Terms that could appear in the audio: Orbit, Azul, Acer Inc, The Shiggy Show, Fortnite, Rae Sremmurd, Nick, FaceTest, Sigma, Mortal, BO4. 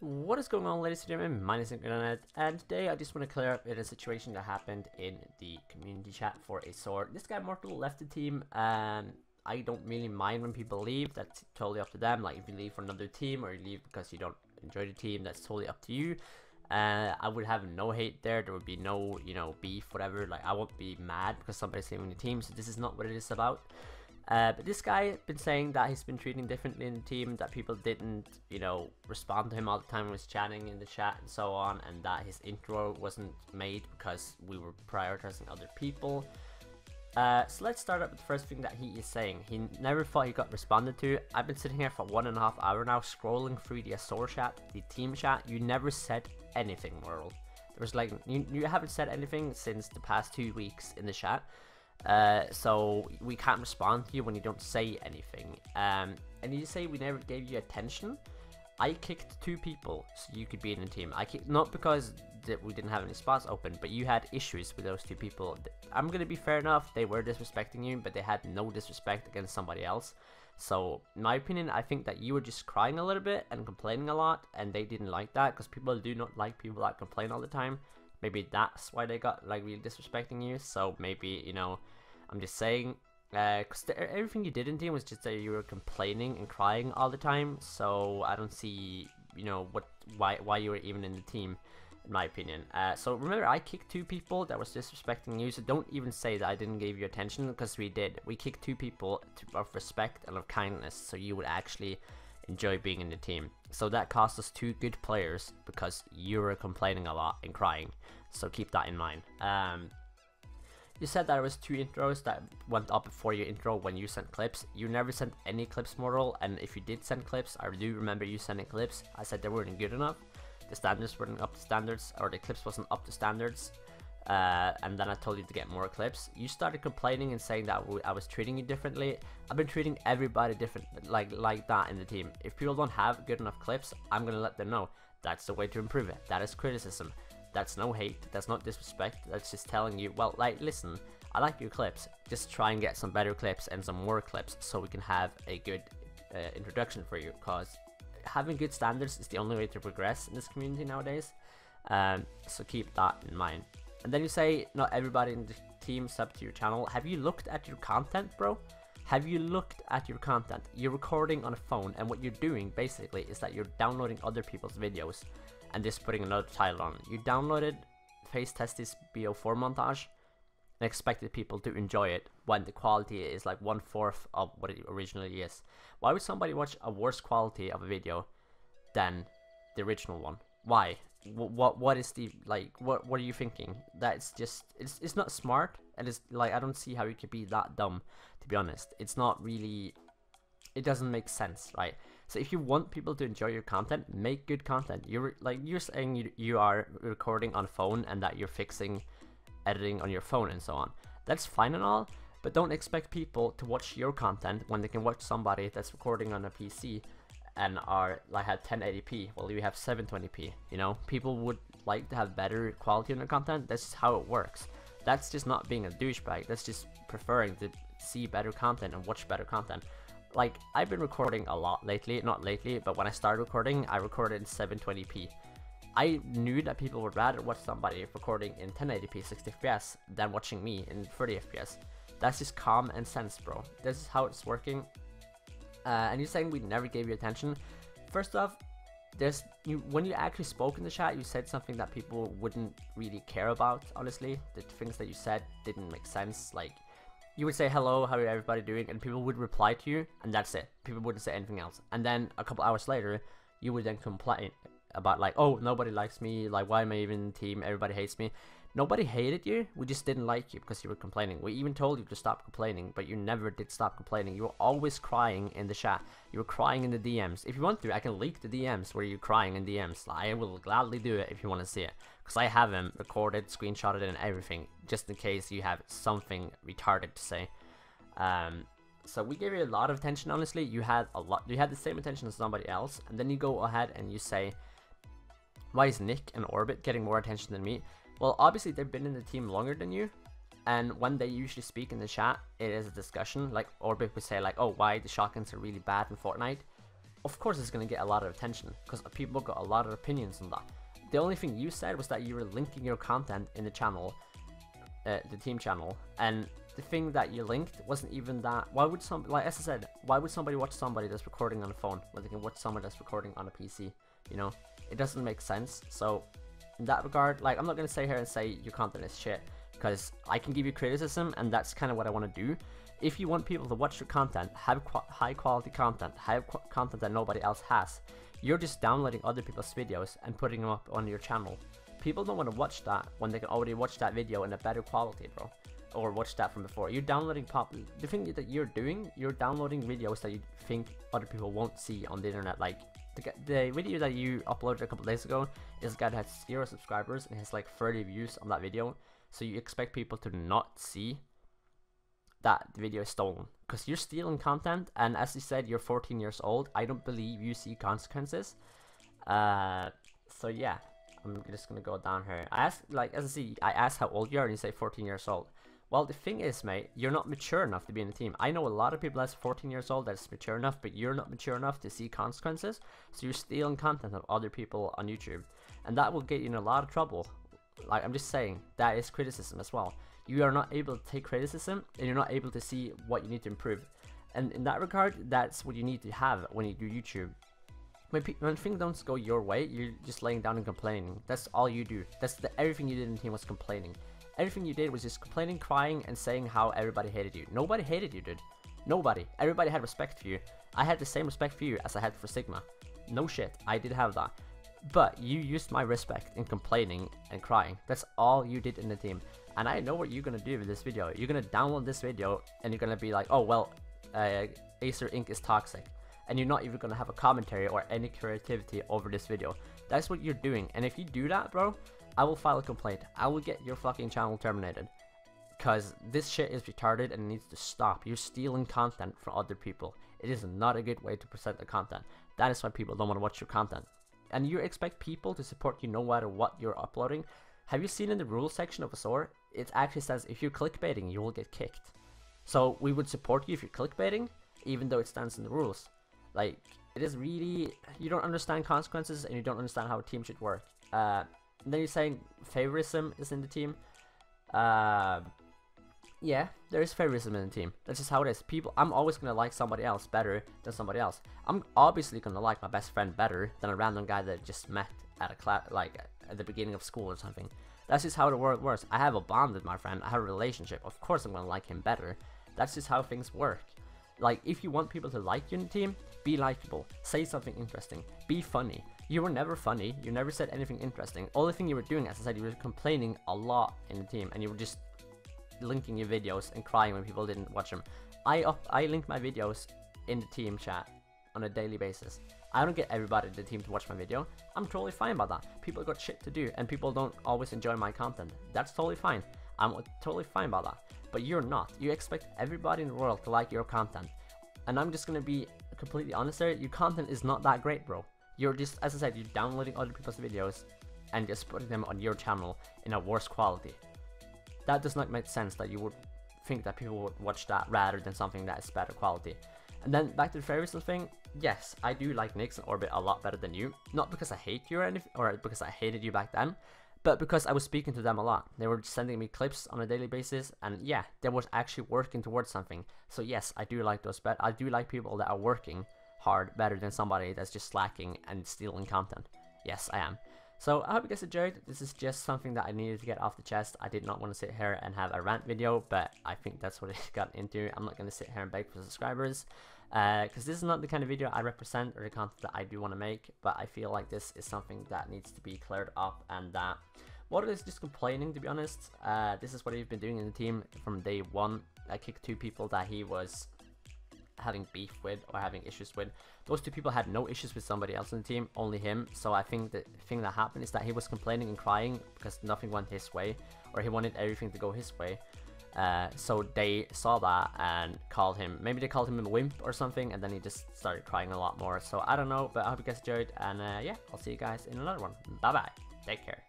What is going on, ladies and gentlemen? My name is Nick, and today I just want to clear up a situation that happened in the community chat for a sword. This guy Mortal left the team, and I don't really mind when people leave. That's totally up to them. Like, if you leave for another team or you leave because you don't enjoy the team, that's totally up to you. I would have no hate there. There would be no, you know, beef, whatever. Like, I won't be mad because somebody's leaving the team. So this is not what it is about. But this guy has been saying that he's been treating differently in the team, that people didn't, you know, respond to him all the time when he was chatting in the chat and so on, and that his intro wasn't made because we were prioritizing other people. So let's start up with the first thing that he is saying. He never thought he got responded to. I've been sitting here for 1.5 hours now scrolling through the Azul chat, the team chat. You never said anything, Mortal. There was like, you haven't said anything since the past 2 weeks in the chat. So we can't respond to you when you don't say anything. And you say we never gave you attention. I kicked 2 people so you could be in the team. I kicked, not because we didn't have any spots open, but you had issues with those 2 people. I'm gonna be fair enough, they were disrespecting you, but they had no disrespect against somebody else. So in my opinion, I think that you were just crying a little bit and complaining a lot, and they didn't like that, because people do not like people that complain all the time. Maybe that's why they got like really disrespecting you. So maybe, you know, I'm just saying, because everything you did in team was just that you were complaining and crying all the time. So I don't see, you know, why you were even in the team, in my opinion. So remember, I kicked 2 people that was disrespecting you. So don't even say that I didn't give you attention, because we did. We kicked 2 people of respect and of kindness, so you would actually enjoy being in the team. So that cost us 2 good players because you were complaining a lot and crying. So keep that in mind. You said that it was 2 intros that went up before your intro when you sent clips. You never sent any clips, Mortal, and if you did send clips, I do remember you sending clips. I said they weren't good enough. The standards weren't up to standards, or the clips wasn't up to standards. And then I told you to get more clips. You started complaining and saying that I was treating you differently. I've been treating everybody different, like that in the team. If people don't have good enough clips, I'm gonna let them know. That's the way to improve it. That is criticism. That's no hate. That's not disrespect. That's just telling you, well, like, listen, I like your clips. Just try and get some better clips and some more clips so we can have a good introduction for you. Cause having good standards is the only way to progress in this community nowadays. So keep that in mind. And then you say, not everybody in the team sub to your channel. Have you looked at your content, bro? Have you looked at your content? You're recording on a phone, and what you're doing basically is that you're downloading other people's videos and just putting another title on. You downloaded FaceTest's BO4 montage and expected people to enjoy it when the quality is like 1/4 of what it originally is. Why would somebody watch a worse quality of a video than the original one? Why? What is the, like, what are you thinking? That's just, it's not smart, and it's like, I don't see how you could be that dumb, to be honest. It's not really, it doesn't make sense, right? So if you want people to enjoy your content, make good content. You're like, you're saying you are recording on phone and that you're fixing editing on your phone and so on. That's fine and all, but don't expect people to watch your content when they can watch somebody that's recording on a PC and are like have 1080p, well, you have 720p, you know? People would like to have better quality in their content. That's just how it works. That's just not being a douchebag. That's just preferring to see better content and watch better content. Like, I've been recording a lot lately, not lately, but when I started recording, I recorded in 720p. I knew that people would rather watch somebody recording in 1080p 60fps than watching me in 30fps. That's just common sense, bro. This is how it's working. And you're saying we never gave you attention. First off, when you actually spoke in the chat, you said something that people wouldn't really care about, honestly. The things that you said didn't make sense. Like, you would say, hello, how are everybody doing? And people would reply to you, and that's it. People wouldn't say anything else. And then a couple hours later, you would then complain about, like, oh, nobody likes me. Like, why am I even in the team? Everybody hates me. Nobody hated you, we just didn't like you because you were complaining. We even told you to stop complaining, but you never did stop complaining. You were always crying in the chat. You were crying in the DMs. If you want to, I can leak the DMs where you're crying in DMs. I will gladly do it if you want to see it, because I have them recorded, screenshotted, and everything, just in case you have something retarded to say. So we gave you a lot of attention, honestly. You had the same attention as somebody else, and then you go ahead and you say, why is Nick and Orbit getting more attention than me? Well, obviously they've been in the team longer than you, and when they usually speak in the chat, it is a discussion. Like, Orbit would say, like, oh, why the shotguns are really bad in Fortnite. of course it's gonna get a lot of attention because people got a lot of opinions on that. The only thing you said was that you were linking your content in the channel, the team channel, and the thing that you linked wasn't even that. Why would some, like as I said, why would somebody watch somebody that's recording on a phone when they can watch someone that's recording on a PC? You know, it doesn't make sense. So in that regard, like I'm not gonna sit here and say your content is shit, because I can give you criticism, and that's kind of what I want to do. If you want people to watch your content, have high quality content, have content that nobody else has. You're just downloading other people's videos and putting them up on your channel. People don't want to watch that when they can already watch that video in a better quality, bro. Or watch that from before. You're downloading the thing that you're doing, you're downloading videos that you think other people won't see on the internet. Like the video that you uploaded a couple days ago is a guy that has 0 subscribers and has like 30 views on that video. So you expect people to not see that the video is stolen, because you're stealing content, and as you said, you're 14 years old. I don't believe you see consequences. So yeah, I'm just gonna go down here. I asked, like, as I see, I asked how old you are, and you say 14 years old. Well, the thing is, mate, you're not mature enough to be in the team. I know a lot of people that's 14 years old that's mature enough, but you're not mature enough to see consequences, so you're stealing content of other people on YouTube, and that will get you in a lot of trouble. Like, I'm just saying, that is criticism as well. You are not able to take criticism, and you're not able to see what you need to improve. And in that regard, that's what you need to have when you do YouTube. When things don't go your way, you're just laying down and complaining. That's all you do. That's everything you did in the team was complaining. Everything you did was just complaining, crying, and saying how everybody hated you. Nobody hated you, dude. Nobody. Everybody had respect for you. I had the same respect for you as I had for Sigma. No shit, I did have that. But you used my respect in complaining and crying. That's all you did in the team. And I know what you're gonna do with this video. You're gonna download this video and you're gonna be like, oh well, Acer Inc is toxic. And you're not even gonna have a commentary or any creativity over this video. That's what you're doing. And if you do that, bro, I will file a complaint. I will get your fucking channel terminated. Cause this shit is retarded and it needs to stop. You're stealing content from other people. It is not a good way to present the content. That is why people don't wanna watch your content. And you expect people to support you no matter what you're uploading. Have you seen in the rules section of Azul? It actually says if you're clickbaiting, you will get kicked. So we would support you if you're clickbaiting, even though it stands in the rules. Like, it is really, you don't understand consequences and you don't understand how a team should work. Then you're saying favoritism is in the team. Yeah, there is favoritism in the team. That's just how it is. People, I'm always gonna like somebody else better than somebody else. I'm obviously gonna like my best friend better than a random guy that I just met at a class, like at the beginning of school or something. That's just how the world works. I have a bond with my friend. I have a relationship. Of course, I'm gonna like him better. That's just how things work. Like, if you want people to like you in the team, be likable. Say something interesting. Be funny. You were never funny. You never said anything interesting. Only thing you were doing, as I said, you were complaining a lot in the team, and you were just linking your videos and crying when people didn't watch them. I link my videos in the team chat on a daily basis. I don't get everybody in the team to watch my video. I'm totally fine about that. People got shit to do and people don't always enjoy my content. That's totally fine. I'm totally fine about that. But you're not. You expect everybody in the world to like your content. And I'm just gonna be completely honest there, your content is not that great, bro. You're just, as I said, you're downloading other people's videos and just putting them on your channel in a worse quality. That does not make sense that you would think that people would watch that rather than something that is better quality. And then back to the favoritism thing, yes, I do like Nick and Orbit a lot better than you. Not because I hate you or anything, or because I hated you back then, but because I was speaking to them a lot. They were sending me clips on a daily basis, and yeah, they was actually working towards something. So yes, I do like those, but I do like people that are working hard better than somebody that's just slacking and stealing content. Yes, I am. So I hope you guys enjoyed. This is just something that I needed to get off the chest. I did not want to sit here and have a rant video, but I think that's what it got into. I'm not going to sit here and beg for subscribers, because this is not the kind of video I represent or the content that I do want to make, but I feel like this is something that needs to be cleared up, and that Mortal is just complaining, to be honest. This is what he's been doing in the team from day one. I kicked 2 people that he was having beef with or having issues with. Those 2 people had no issues with somebody else in the team, only him. So I think the thing that happened is that he was complaining and crying because nothing went his way, or he wanted everything to go his way. So they saw that and called him, maybe they called him a wimp or something, and then he just started crying a lot more. So I don't know, but I hope you guys enjoyed, and yeah, I'll see you guys in another one. Bye bye, take care.